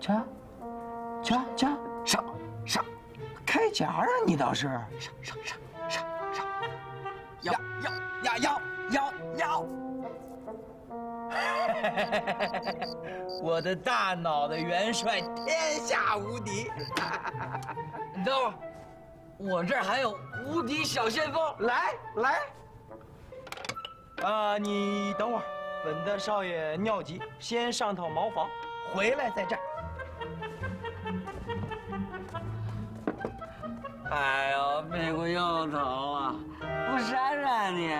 夹，夹夹上上，开夹啊你倒是上上上上上，摇摇摇摇摇摇。我的大脑袋元帅天下无敌。你等会儿，我这儿还有无敌小先锋，来来。 啊，你等会儿，本大少爷尿急，先上趟茅房，回来再战。哎呦，屁股又疼了，不扇扇你！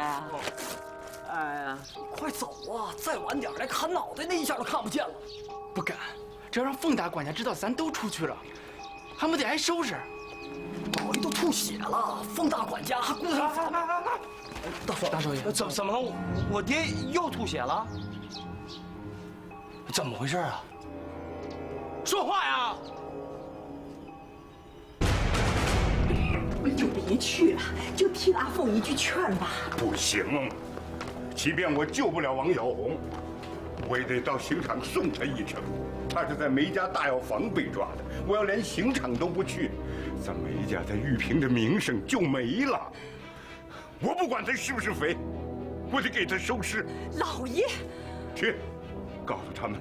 哎呀，快走啊！再晚点来砍脑袋，那一下都看不见了。不敢，这要让凤大管家知道咱都出去了，还不得挨收拾？老爷都吐血了，凤大管家还顾着。大少爷，怎么了？我爹又吐血了？怎么回事啊？说话呀！就别去了，就替阿凤一句劝吧。不行，即便我救不了王小红，我也得到刑场送他一程。他是在梅家大药房被抓的，我要连刑场都不去，咱梅家在玉屏的名声就没了。 我不管他是不是匪，我得给他收尸。老爷，去，告诉他们，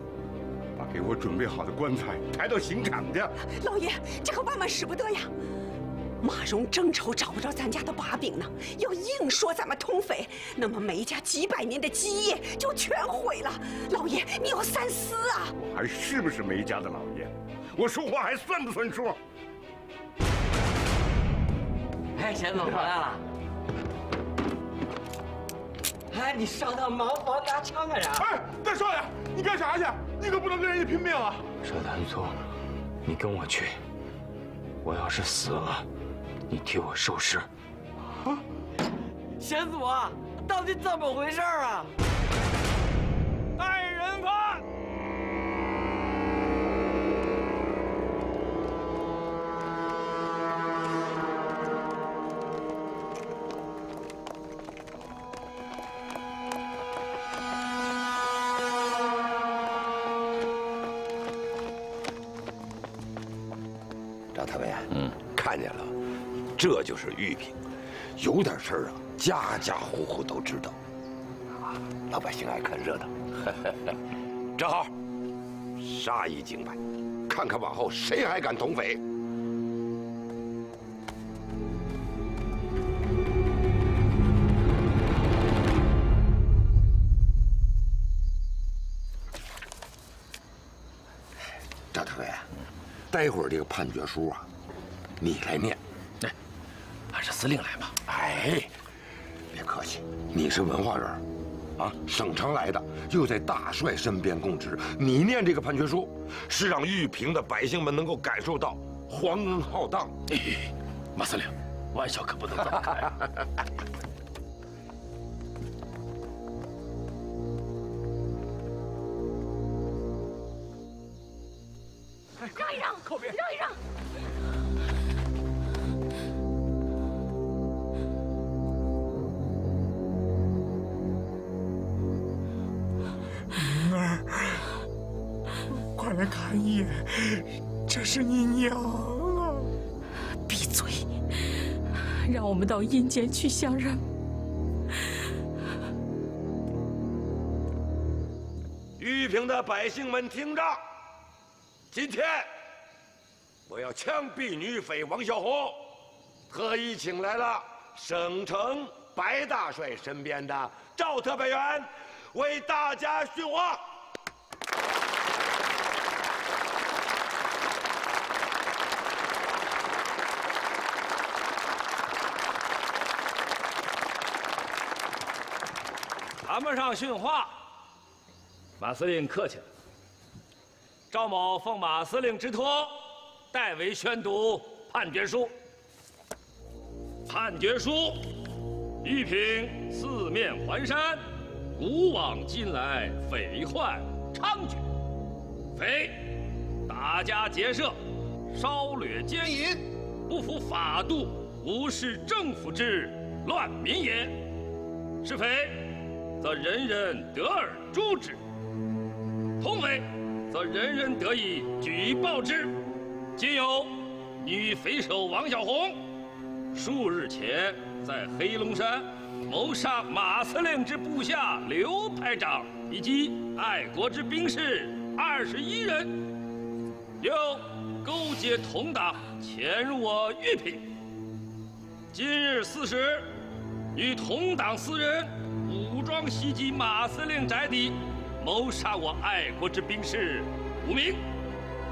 把给我准备好的棺材抬到刑场去。老爷，这可万万使不得呀！马蓉正愁找不着咱家的把柄呢，要硬说咱们通匪，那么梅家几百年的基业就全毁了。老爷，你要三思啊！我还是不是梅家的老爷？我说话还算不算数？哎，钱总回来了。 哎，你上趟茅房拿枪干啥？哎，大少爷，你干啥去？你可不能跟人家拼命啊！少谭粗，你跟我去。我要是死了，你替我收尸。啊！贤祖啊，到底怎么回事啊？带人看！这就是玉屏，有点事儿啊，家家户户都知道，啊，老百姓爱看热闹。正好，杀一儆百，看看往后谁还敢通匪。赵大伟，待会儿这个判决书啊，你来念。 还是司令来吧。哎，别客气，你是文化人，啊，省城来的，又在大帅身边供职。你念这个判决书，是让玉屏的百姓们能够感受到皇恩浩荡。哎，马司令，玩笑可不能乱开。让一让，靠边，让一让。 快来看一眼，这是你娘啊！闭嘴，让我们到阴间去相认。玉屏的百姓们听着，今天我要枪毙女匪王小红，特意请来了省城白大帅身边的赵特派员。 为大家训话。谈不上训话，马司令客气了。赵某奉马司令之托，代为宣读判决书。判决书：玉屏四面环山。 古往今来，匪患猖獗，匪打家劫舍、烧掠奸淫，不服法度，无视政府之乱民也。是匪，则人人得而诛之；通匪，则则人人得以举报之。今有女匪首王小红，数日前在黑龙山谋杀马司令之部下刘排长以及爱国之兵士21人，又勾结同党潜入我玉屏。今日4时，与同党4人武装袭击马司令宅邸，谋杀我爱国之兵士5名，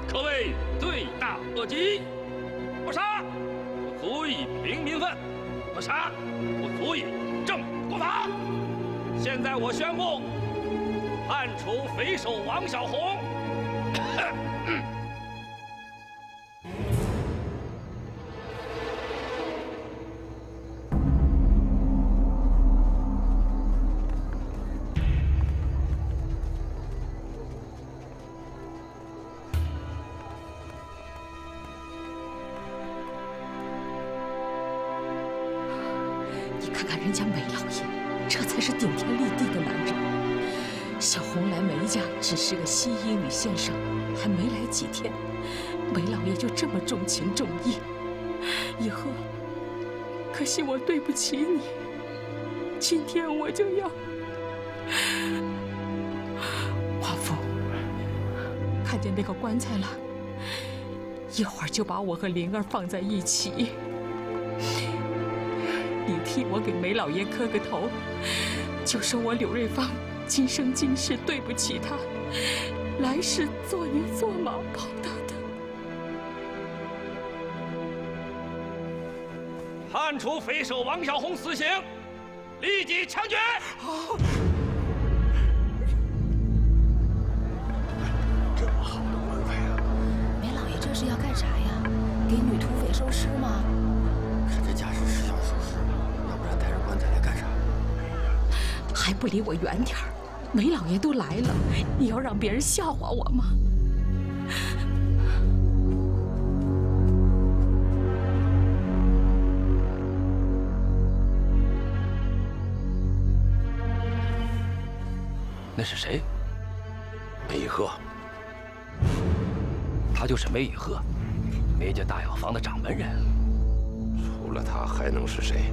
可谓罪大恶极。不杀，不足以平民愤；不杀，不足以正国法。现在我宣布，判处匪首王小红。你看看人家梅老爷，这才是顶天立地的男人。 小红来梅家只是个西医女先生，还没来几天，梅老爷就这么重情重义。以后，可惜我对不起你。今天我就要……华父，看见那个棺材了，一会儿就把我和灵儿放在一起。你替我给梅老爷磕个头，就说我柳瑞芳。 今生今世对不起他，来世做牛做马报答他。判处匪首王小红死刑，立即枪决。好，这么好的棺材啊！梅老爷这是要干啥呀？给女土匪收尸吗？是这架势是要收尸，要不然抬着棺材来干啥？还不离我远点儿！ 梅老爷都来了，你要让别人笑话我吗？那是谁？梅以鹤，他就是梅以鹤，梅家大药房的掌门人。除了他，还能是谁？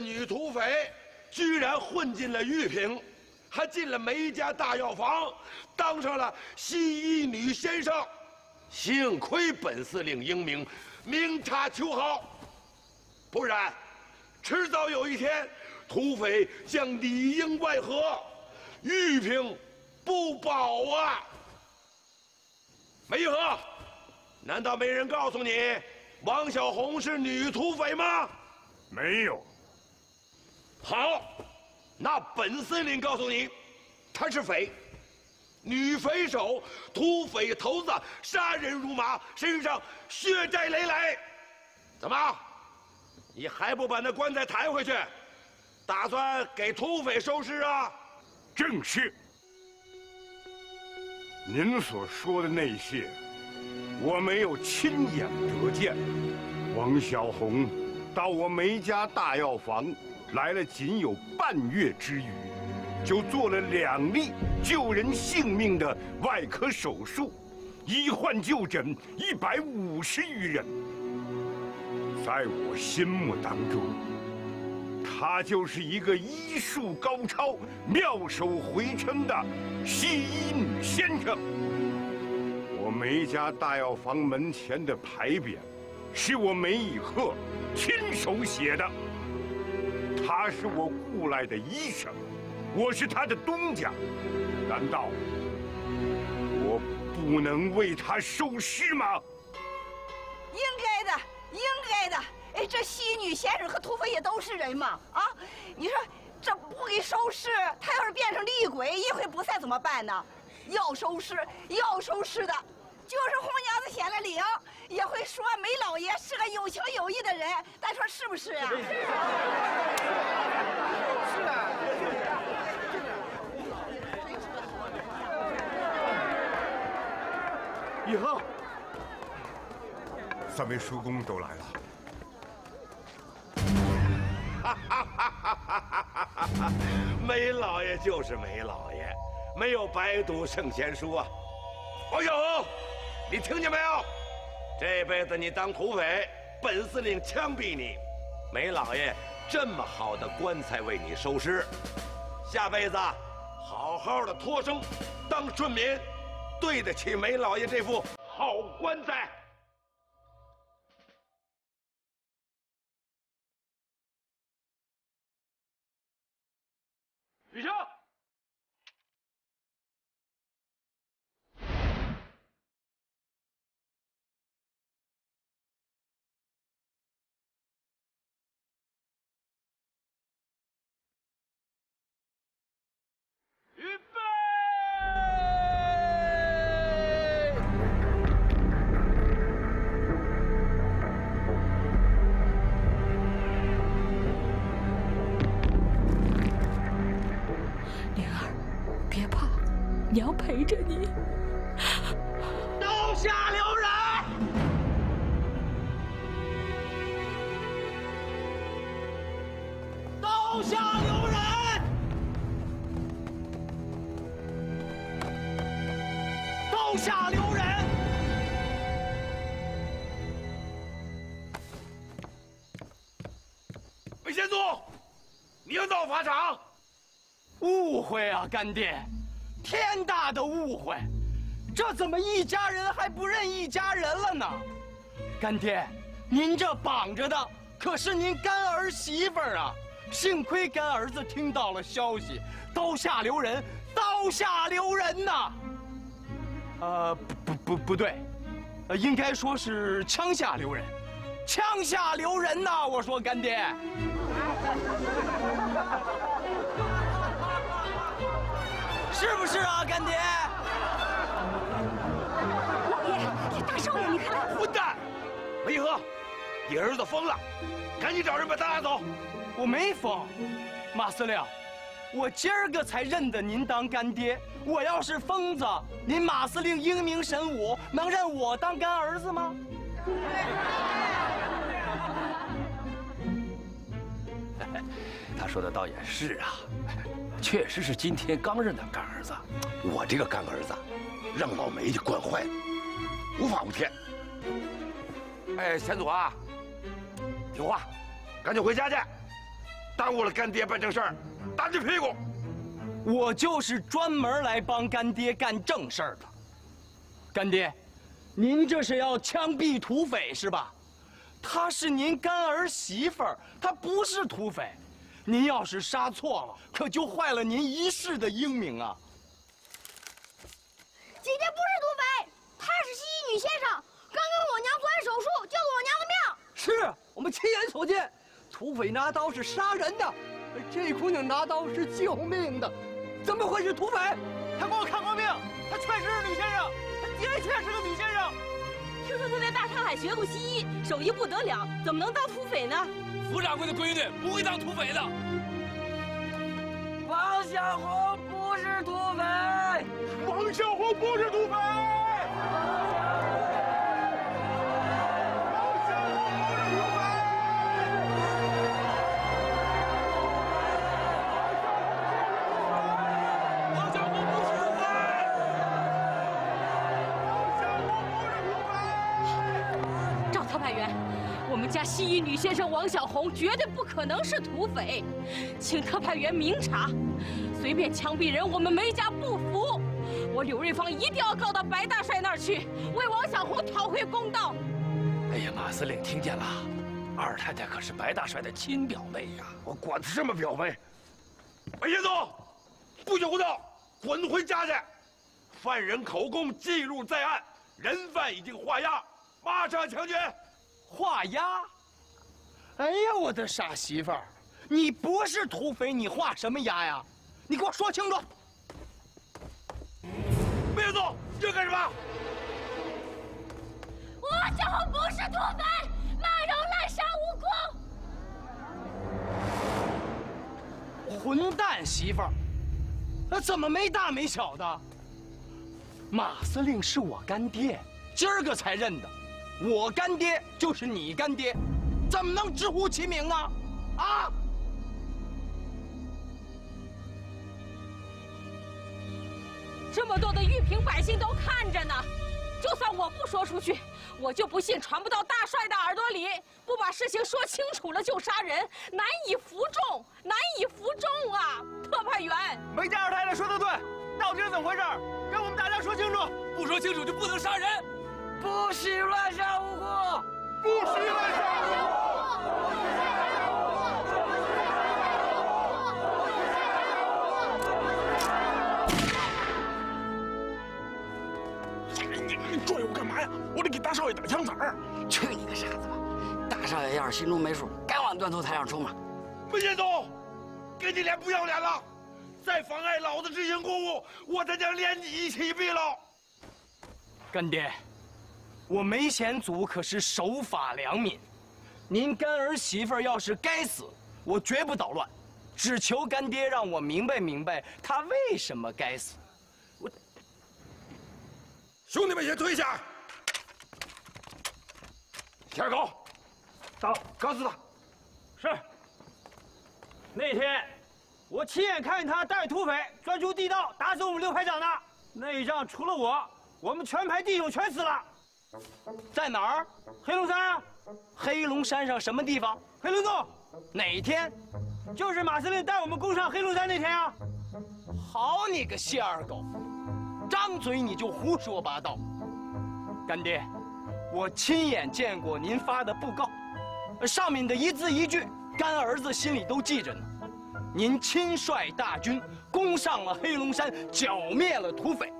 女土匪居然混进了玉屏，还进了梅家大药房，当上了西医女先生。幸亏本司令英明，明察秋毫，不然，迟早有一天，土匪将里应外合，玉屏不保啊！梅和，难道没人告诉你，王小红是女土匪吗？没有。 好，那本司令告诉你，她是匪，女匪首，土匪头子，杀人如麻，身上血债累累。怎么，你还不把那棺材抬回去？打算给土匪收尸啊？正是。您所说的那些，我没有亲眼得见。王小红到我梅家大药房。 来了仅有半月之余，就做了2例救人性命的外科手术，医患就诊150余人。在我心目当中，他就是一个医术高超、妙手回春的西医女先生。我梅家大药房门前的牌匾，是我梅以鹤亲手写的。 他是我雇来的医生，我是他的东家，难道我不能为他收尸吗？应该的，应该的。哎，这西女先生和土匪也都是人嘛，啊！你说这不给收尸，他要是变成厉鬼一回不散怎么办呢？要收尸，要收尸的。 就是红娘子显了灵，也会说梅老爷是个有情有义的人，咱说是不是啊？以后，三位叔公都来了。哈哈哈哈哈哈！梅老爷就是梅老爷，没有白读圣贤书啊！王小红，你听见没有？这辈子你当土匪，本司令枪毙你。梅老爷这么好的棺材为你收尸，下辈子好好的脱生，当顺民。 对得起梅老爷这副好棺材。雨生，预备。 娘陪着你，刀下留人。刀下留人。刀下留人。魏先宗，你要到法场？误会啊，干爹。 天大的误会，这怎么一家人还不认一家人了呢？干爹，您这绑着的可是您干儿媳妇啊！幸亏干儿子听到了消息，刀下留人，刀下留人呐！不对，应该说是枪下留人，枪下留人呐！我说干爹。是不是啊，干爹？老爷，大少爷，你看！混蛋！梅和，你儿子疯了，赶紧找人把他拉走。我没疯，马司令，我今儿个才认得您当干爹。我要是疯子，您马司令英明神武，能认我当干儿子吗？他说的倒也是啊。 确实是今天刚认的干儿子，我这个干儿子，让老梅给惯坏了，无法无天。哎，钱总啊，听话，赶紧回家去，耽误了干爹办正事儿，打你屁股。我就是专门来帮干爹干正事儿的。干爹，您这是要枪毙土匪是吧？她是您干儿媳妇儿，她不是土匪。 您要是杀错了，可就坏了您一世的英名啊！姐姐不是土匪，她是西医女先生，刚跟我娘做完手术，救了我娘的命。是我们亲眼所见，土匪拿刀是杀人的，这姑娘拿刀是救命的，怎么会是土匪？她给我看过病，她确实是女先生，她的确是个女先生。听说她在大上海学过西医，手艺不得了，怎么能当土匪呢？ 胡掌柜的闺女不会当土匪的。王小红不是土匪。王小红不是土匪。王小红不是土匪。王小红不是土匪。王小红不是土匪。赵特派员。 我们家西医女先生王小红绝对不可能是土匪，请特派员明察。随便枪毙人，我们梅家不服。我柳瑞芳一定要告到白大帅那儿去，为王小红讨回公道。哎呀，马司令听见了，二太太可是白大帅的亲表妹呀！我管她什么表妹！哎，叶总，不许胡闹，滚回家去！犯人口供记录在案，人犯已经画押，马上枪决。 画押！哎呀，我的傻媳妇儿，你不是土匪，你画什么押呀？你给我说清楚！别走，这干什么？王小红不是土匪，马蓉滥杀无辜。混蛋媳妇儿，怎么没大没小的？马司令是我干爹，今儿个才认的，我干爹就是你干爹，怎么能直呼其名呢？啊！这么多的玉屏百姓都看着呢，就算我不说出去，我就不信传不到大帅的耳朵里，不把事情说清楚了就杀人，难以服众，难以服众啊！特派员，梅家二太太说的对，到底是怎么回事？跟我们大家说清楚，不说清楚就不能杀人，不许乱杀无辜，不许乱杀无辜。 拽我干嘛呀？我得给大少爷打枪子儿。去你个傻子吧！大少爷要是心中没数，该往断头台上冲吗？梅先总，给你脸不要脸了！再妨碍老子执行公务，我再将连你一起毙了。干爹，我梅贤祖可是守法良民，您干儿媳妇要是该死，我绝不捣乱，只求干爹让我明白明白她为什么该死。 兄弟们也退下！天狗，到，告诉他，是。那天我亲眼看见他带土匪钻出地道打死我们刘排长的那一仗，除了我，我们全排弟兄全死了。在哪儿？黑龙山啊！黑龙山上什么地方？黑龙洞。哪天？就是马司令带我们攻上黑龙山那天啊！好你个谢二狗！ 张嘴你就胡说八道，干爹，我亲眼见过您发的布告，上面的一字一句，干儿子心里都记着呢。您亲率大军攻上了黑龙山，剿灭了土匪。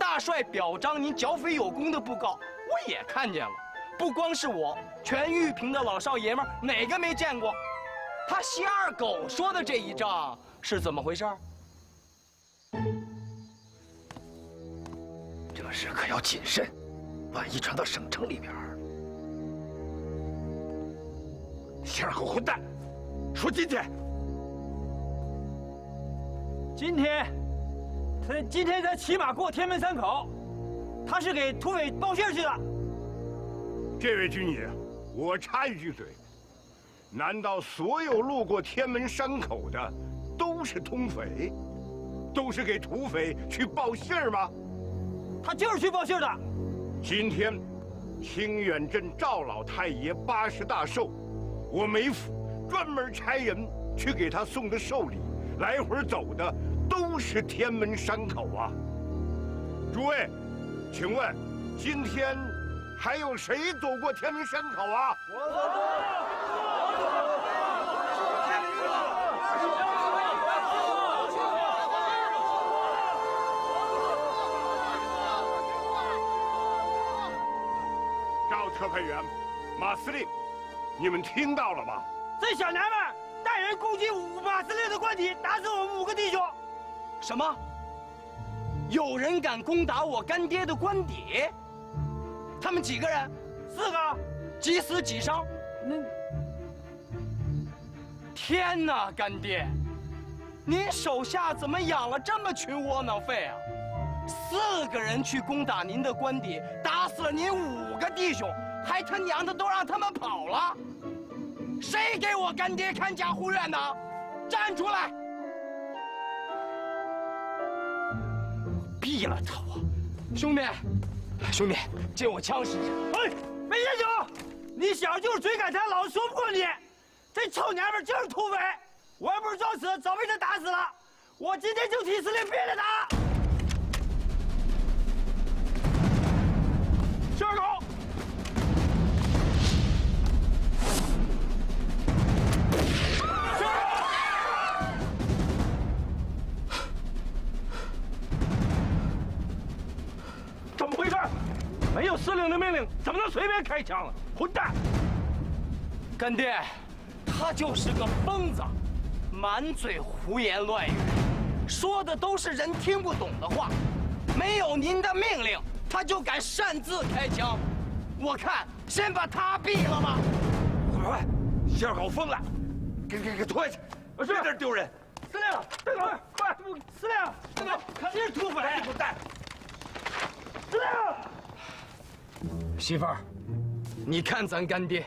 大帅表彰您剿匪有功的布告，我也看见了。不光是我，全玉屏的老少爷们儿哪个没见过？他谢二狗说的这一仗是怎么回事？ 这事可要谨慎，万一传到省城里边儿。谢二狗混蛋，说今天，他今天骑马过天门山口，他是给土匪报信去的。这位军爷，我插一句嘴，难道所有路过天门山口的都是通匪，都是给土匪去报信吗？ 他就是去报信的。今天，清远镇赵老太爷80大寿，我梅府专门差人去给他送的寿礼，来回走的都是天门山口啊。诸位，请问，今天还有谁走过天门山口啊？我走过。 特派员，马司令，你们听到了吗？这小娘们带人攻击马司令的官邸，打死我们5个弟兄。什么？有人敢攻打我干爹的官邸？他们几个人？4个，几死几伤。天哪，干爹，您手下怎么养了这么群窝囊废啊？ 4个人去攻打您的官邸，打死了您5个弟兄，还他娘的都让他们跑了！谁给我干爹看家护院的？站出来！毙了他！我，兄弟，借我枪试试。哎，梅先生，你小就是追赶他，老子说不过你。这臭娘们就是土匪，我要不是装死，早被他打死了。我今天就替司令毙了他！ 谢二狗，怎么回事？没有司令的命令，怎么能随便开枪了？混蛋！干爹，他就是个疯子，满嘴胡言乱语，说的都是人听不懂的话。没有您的命令。 他就敢擅自开枪，我看先把他毙了吧！快，谢二狗疯了，给拖下去！别这丢人！司令，别走，快！司令，司令，这是土匪！混蛋！司令，媳妇儿，你看咱干爹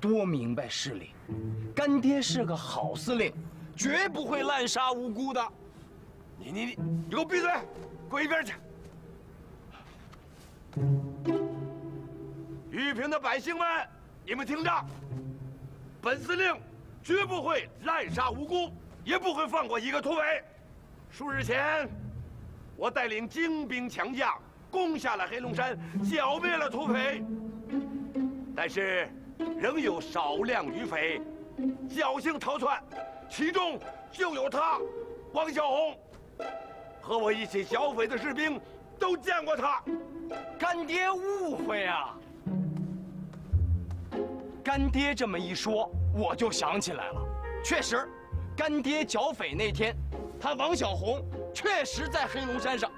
多明白事理，干爹是个好司令，绝不会滥杀无辜的。你给我闭嘴，给我一边去！玉屏的百姓们，你们听着，本司令绝不会滥杀无辜，也不会放过一个土匪。数日前，我带领精兵强将攻下了黑龙山，剿灭了土匪，但是仍有少量余匪侥幸逃窜，其中就有他，王小红。和我一起剿匪的士兵都见过他。干爹误会啊！干爹这么一说，我就想起来了。确实，干爹剿匪那天，他王小红确实在黑龙山上，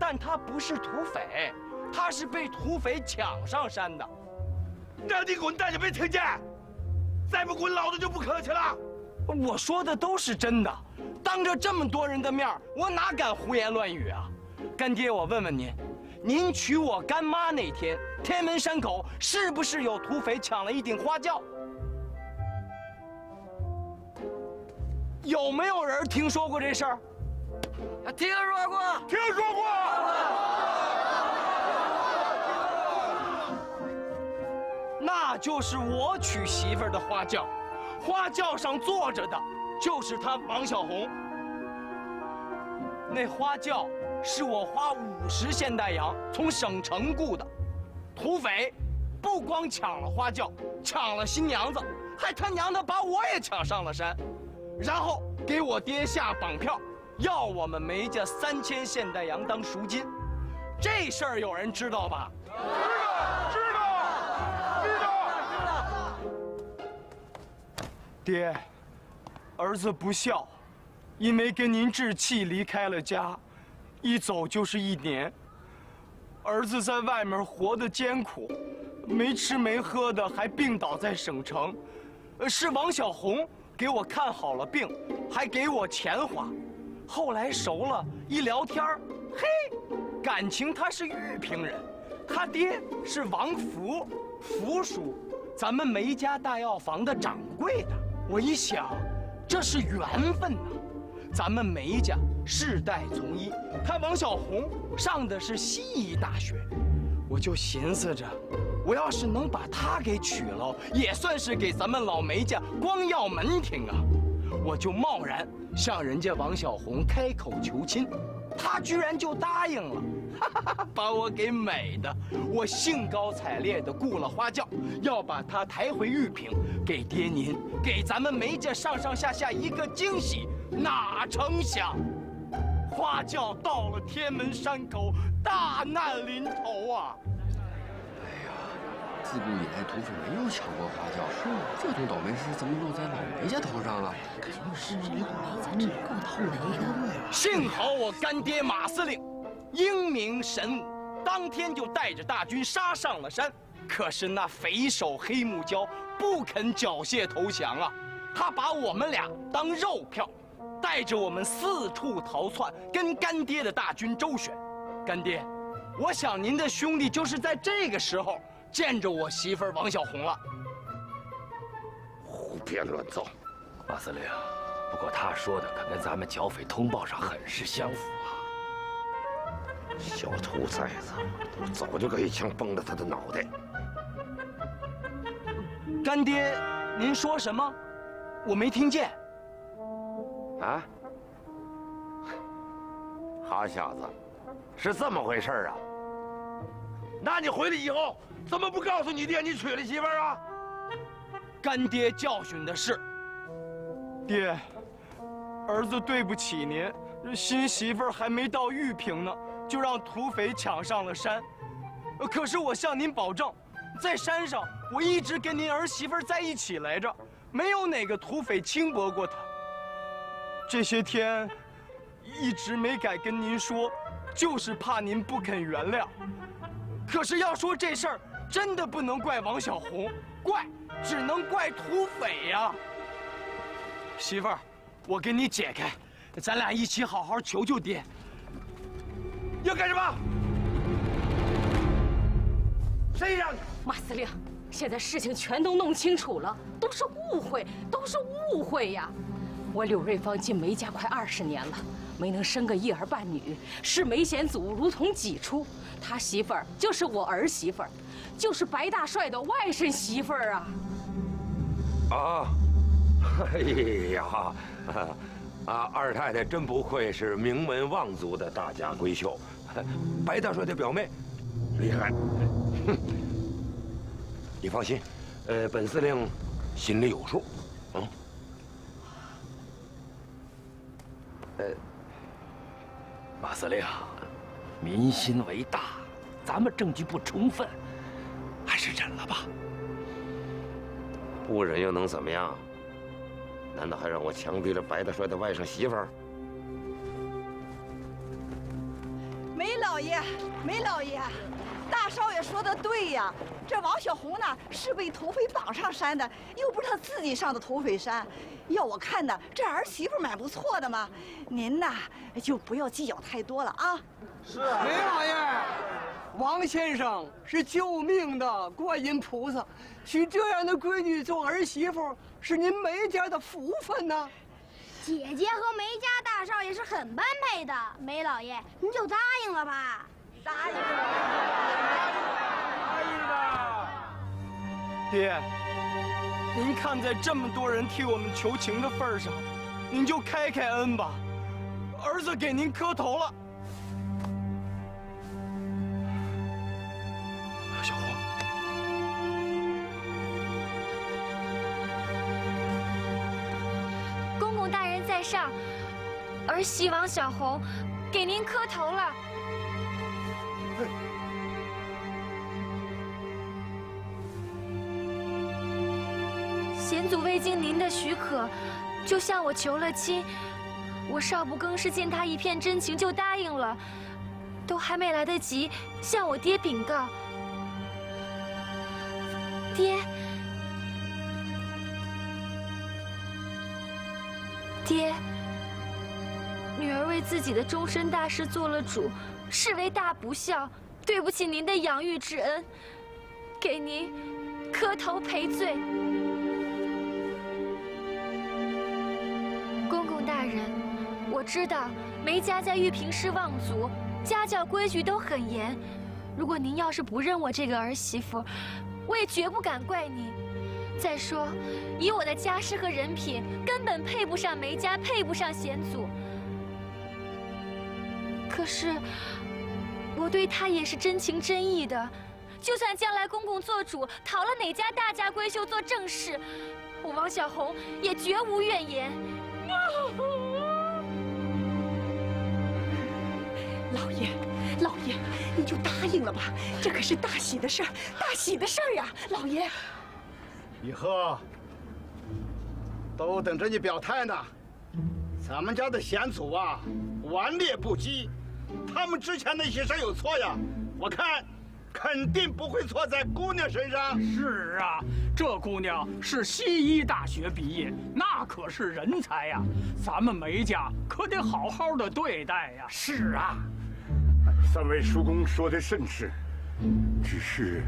但他不是土匪，他是被土匪抢上山的。让你滚蛋，你没听见？再不滚，老子就不客气了。我说的都是真的，当着这么多人的面，我哪敢胡言乱语啊！干爹，我问问您，您娶我干妈那天，天门山口是不是有土匪抢了一顶花轿？有没有人听说过这事儿？听说过，听说过。那就是我娶媳妇儿的花轿。花轿上坐着的，就是他王小红。那花轿是我花50现代洋从省城雇的。土匪不光抢了花轿，抢了新娘子，还他娘的把我也抢上了山，然后给我爹下绑票，要我们梅家3000现代洋当赎金。这事儿有人知道吧？知道。爹，儿子不孝，因为跟您置气离开了家，一走就是1年。儿子在外面活得艰苦，没吃没喝的，还病倒在省城。是王小红给我看好了病，还给我钱花。后来熟了，一聊天儿，嘿，感情他是玉屏人，他爹是王福，福叔，咱们梅家大药房的掌柜的。我一想，这是缘分呐！咱们梅家世代从医，他王小红上的是西医大学，我就寻思着，我要是能把她给娶了，也算是给咱们老梅家光耀门庭啊！我就贸然向人家王小红开口求亲，她居然就答应了，哈哈哈！把我给美的，我兴高采烈地雇了花轿，要把她抬回玉屏。给爹您，给咱们梅家上下一个惊喜，哪成想，花轿到了天门山口，大难临头啊！哎呀，自古以来土匪没有抢过花轿，这种倒霉事怎么落在老梅家头上了？就是老梅家真够倒霉的。幸好我干爹马司令，英明神武，当天就带着大军杀上了山。可是那匪首黑木蛟不肯缴械投降啊！他把我们俩当肉票，带着我们四处逃窜，跟干爹的大军周旋。干爹，我想您的兄弟就是在这个时候见着我媳妇王小红了。胡编乱造！马司令，不过他说的可跟咱们剿匪通报上很是相符啊！小兔崽子，我早就该一枪崩了他的脑袋！干爹，您说什么？我没听见。啊？好小子，是这么回事啊？那你回来以后怎么不告诉你爹你娶了媳妇儿啊？干爹教训的是。爹，儿子对不起您，新媳妇儿还没到玉屏呢，就让土匪抢上了山。可是我向您保证，在山上，我一直跟您儿媳妇在一起来着，没有哪个土匪轻薄过她。这些天一直没敢跟您说，就是怕您不肯原谅。可是要说这事儿，真的不能怪王小红，怪只能怪土匪呀！媳妇儿，我给你解开，咱俩一起好好求求爹。要干什么？谁让你？马司令，现在事情全都弄清楚了，都是误会，都是误会呀！我柳瑞芳进梅家快20年了，没能生个一儿半女，视梅显祖如同己出。他媳妇儿就是我儿媳妇儿，就是白大帅的外甥媳妇儿啊！啊，哎呀！ 啊，二太太真不愧是名门望族的大家闺秀，白大帅的表妹，厉害。哼，你放心，本司令心里有数。啊，马司令，民心为大，咱们证据不充分，还是忍了吧。不忍又能怎么样？ 难道还让我强逼了白大帅的外甥媳妇儿？梅老爷，梅老爷，大少爷说的对呀，这王小红呢是被土匪绑上山的，又不是他自己上的土匪山。要我看呢，这儿媳妇蛮不错的嘛。您呐就不要计较太多了啊。是啊，梅老爷，王先生是救命的观音菩萨，娶这样的闺女做儿媳妇。 是您梅家的福分呐、啊，姐姐和梅家大少爷是很般配的。梅老爷，您就答应了吧？答应了，答应了。爹，您看在这么多人替我们求情的份上，您就开开恩吧。儿子给您磕头了。小红。 上，儿媳王小红给您磕头了。显祖未经您的许可，就向我求了亲，我少不更事见他一片真情就答应了，都还没来得及向我爹禀告。爹。 爹，女儿为自己的终身大事做了主，是为大不孝，对不起您的养育之恩，给您磕头赔罪。公公大人，我知道梅家在玉屏是望族，家教规矩都很严。如果您要是不认我这个儿媳妇，我也绝不敢怪您。 再说，以我的家世和人品，根本配不上梅家，配不上显祖。可是，我对他也是真情真意的。就算将来公公做主，讨了哪家大家闺秀做正室，我王小红也绝无怨言。老爷，老爷，你就答应了吧，这可是大喜的事儿，大喜的事儿呀，老爷。 以后都等着你表态呢。咱们家的显祖啊，顽劣不羁，他们之前那些事有错呀，我看肯定不会错在姑娘身上。是啊，这姑娘是西医大学毕业，那可是人才呀，咱们梅家可得好好的对待呀。是啊，三位叔公说的甚是，只是。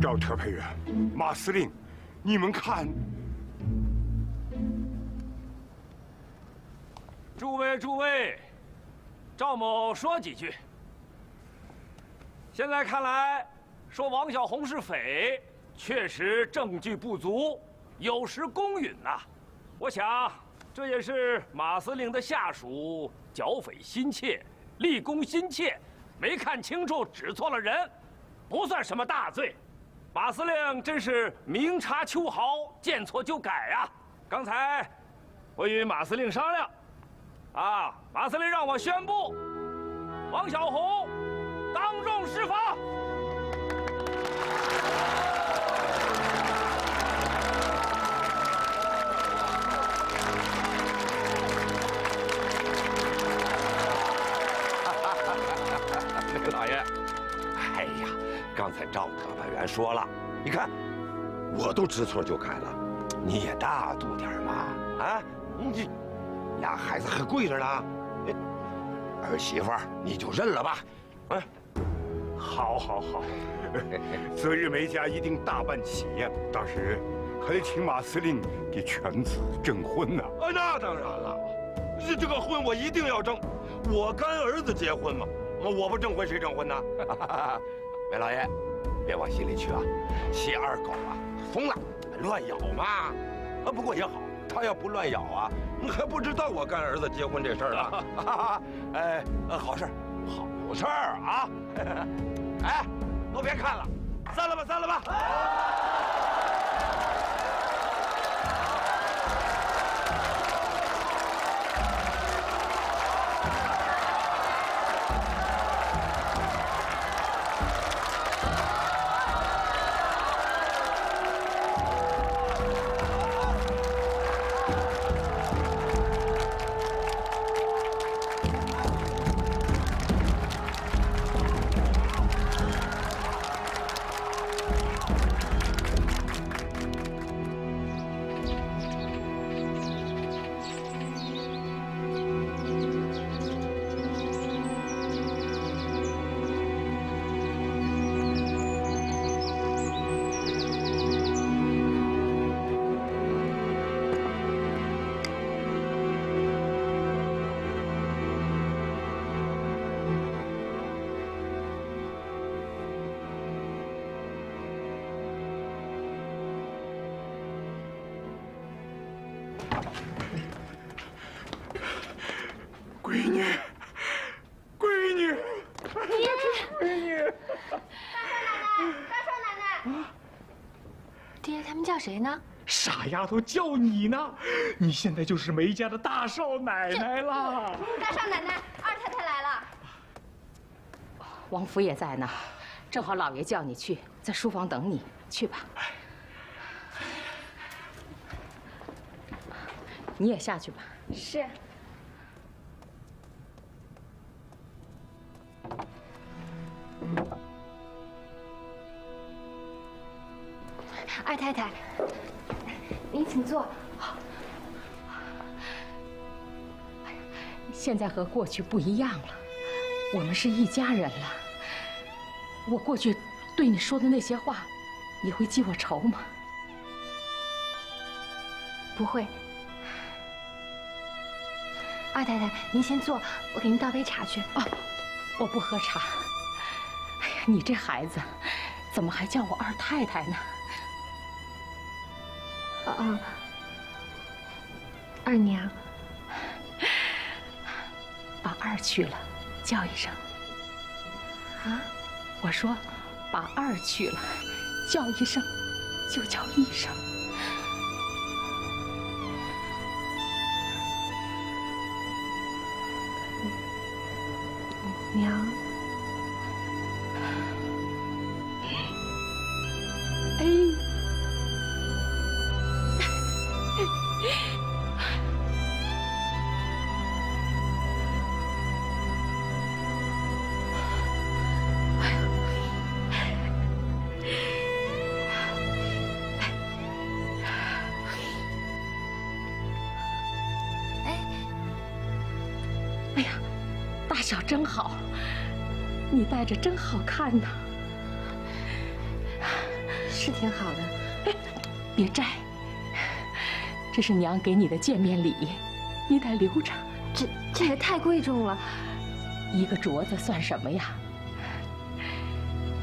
赵特派员，马司令，你们看，诸位，赵某说几句。现在看来，说王小红是匪，确实证据不足，有失公允呐。我想。 这也是马司令的下属剿匪心切，立功心切，没看清楚指错了人，不算什么大罪。马司令真是明察秋毫，见错就改呀、啊！刚才我与马司令商量，啊，马司令让我宣布，王小红当众释法。 老爷，哎呀，刚才赵特派员说了，你看，我都知错就改了，你也大度点嘛！啊，你这俩孩子还跪着呢，儿媳妇你就认了吧，啊！好，好，好，择日梅家一定大办喜宴，到时还得请马司令给犬子证婚呢。啊，那当然了，这个婚我一定要证，我干儿子结婚嘛，我不证婚谁证婚呢？梅老爷，别往心里去啊，谢二狗啊，疯了。 乱咬嘛，啊，不过也好，他要不乱咬啊，你还不知道我干儿子结婚这事儿了。哎，好事，好事儿啊！哎，都别看了，散了吧，散了吧。谁呢？傻丫头，叫你呢！你现在就是梅家的大少奶奶了。大少奶奶，二太太来了。王府也在呢，正好老爷叫你去，在书房等你，去吧。你也下去吧。是。 二太太，您请坐。现在和过去不一样了，我们是一家人了。我过去对你说的那些话，你会记我仇吗？不会。二太太，您先坐，我给您倒杯茶去。哦，我不喝茶。哎呀，你这孩子，怎么还叫我二太太呢？ 啊，二娘，把二去了，叫一声。啊，我说，把二去了，叫一声，就叫一声。娘，哎。 小真好，你戴着真好看呢，是挺好的。别摘，这是娘给你的见面礼，你得留着。这也太贵重了，一个镯子算什么呀？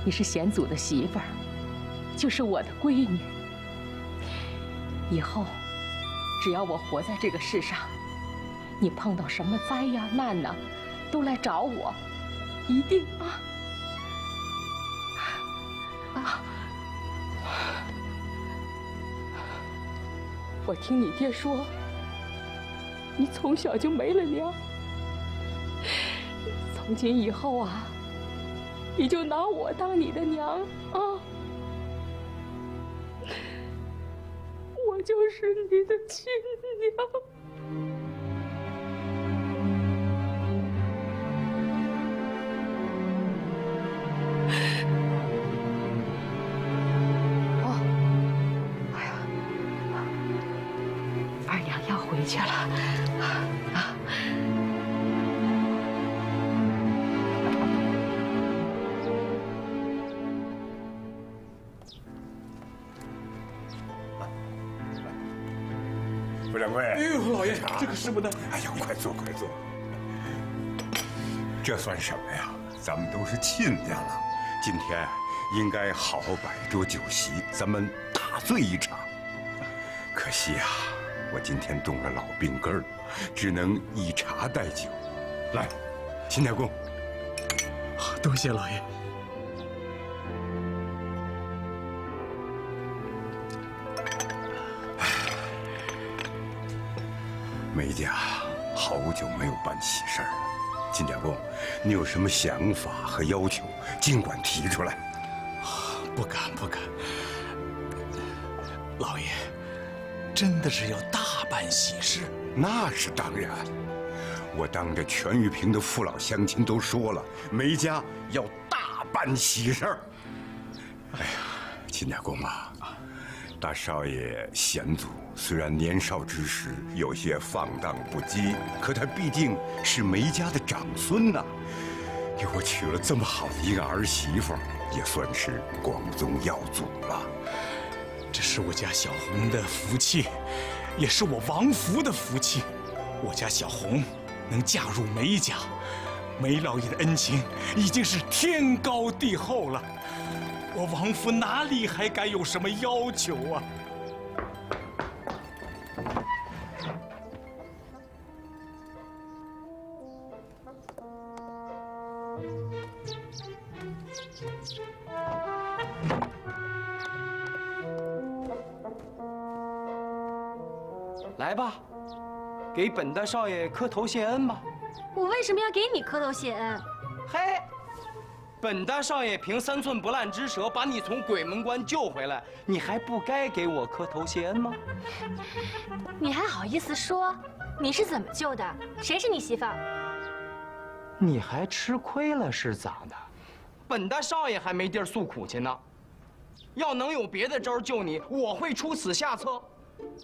你是贤祖的媳妇儿，就是我的闺女。以后，只要我活在这个世上，你碰到什么灾呀难呢？ 都来找我，一定啊！啊！我听你爹说，你从小就没了娘。从今以后啊，你就拿我当你的娘啊！我就是你的亲娘。回去了。啊！傅掌柜，哎呦，老爷，这个师傅呢？哎呀，快坐，快坐。这算什么呀？咱们都是亲家了，今天应该好好摆桌酒席，咱们大醉一场。 可惜呀，我今天动了老病根儿，只能以茶代酒。来，秦太公，多谢老爷。梅家好久没有办喜事儿了，秦太公，你有什么想法和要求，尽管提出来。不敢不敢，老爷。 真的是要大办喜事，那是当然。我当着全玉屏的父老乡亲都说了，梅家要大办喜事儿。哎呀，秦太公啊，大少爷显祖虽然年少之时有些放荡不羁，可他毕竟是梅家的长孙呐，给我娶了这么好的一个儿媳妇，也算是光宗耀祖了。 这是我家小红的福气，也是我王福的福气。我家小红能嫁入梅家，梅老爷的恩情已经是天高地厚了。我王福哪里还敢有什么要求啊？来吧，给本大少爷磕头谢恩吧。我为什么要给你磕头谢恩？嘿，本大少爷凭3寸不烂之舌把你从鬼门关救回来，你还不该给我磕头谢恩吗？你还好意思说？你是怎么救的？谁是你媳妇？你还吃亏了是咋的？本大少爷还没地儿诉苦去呢。要能有别的招救你，我会出此下策。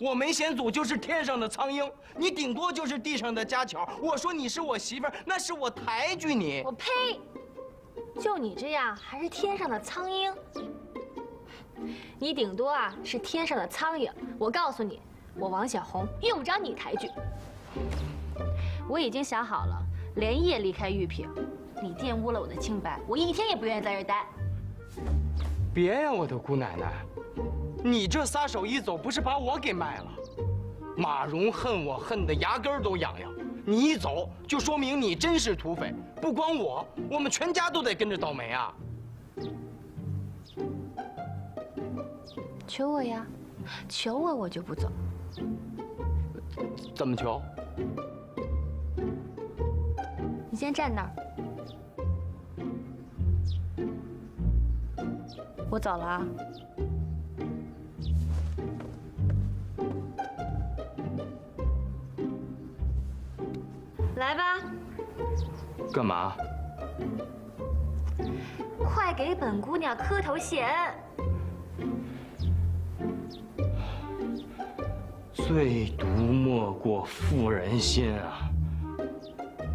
我梅显祖就是天上的苍鹰，你顶多就是地上的家巧。我说你是我媳妇儿，那是我抬举你。我呸！就你这样，还是天上的苍鹰？你顶多啊是天上的苍蝇。我告诉你，我王小红用不着你抬举。我已经想好了，连夜离开玉屏。你玷污了我的清白，我一天也不愿意在这儿待。别呀，我的姑奶奶！ 你这撒手一走，不是把我给卖了？马蓉恨我恨得牙根都痒痒，你一走就说明你真是土匪，不光我，我们全家都得跟着倒霉啊！求我呀，求我我就不走。怎么求？你先站那儿，我走了啊。 来吧，干嘛？快给本姑娘磕头谢恩。最毒莫过妇人心啊！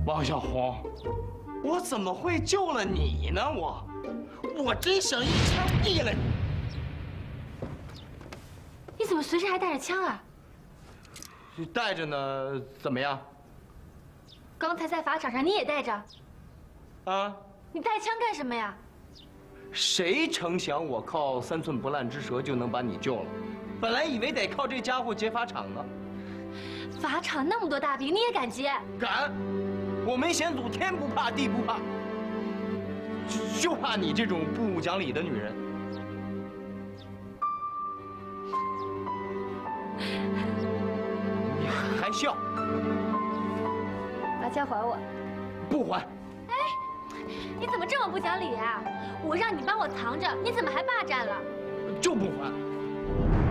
王小红，我怎么会救了你呢？我真想一枪毙了你！你怎么随身还带着枪啊？带着呢，怎么样？ 刚才在法场上你也带着，啊！你带枪干什么呀？谁成想我靠3寸不烂之舌就能把你救了，本来以为得靠这家伙劫法场呢。法场那么多大兵，你也敢劫？敢！我梅显祖天不怕地不怕，就怕你这种不讲理的女人。你还笑？ 把枪还我！不还！哎，你怎么这么不讲理啊！我让你帮我藏着，你怎么还霸占了？就不还！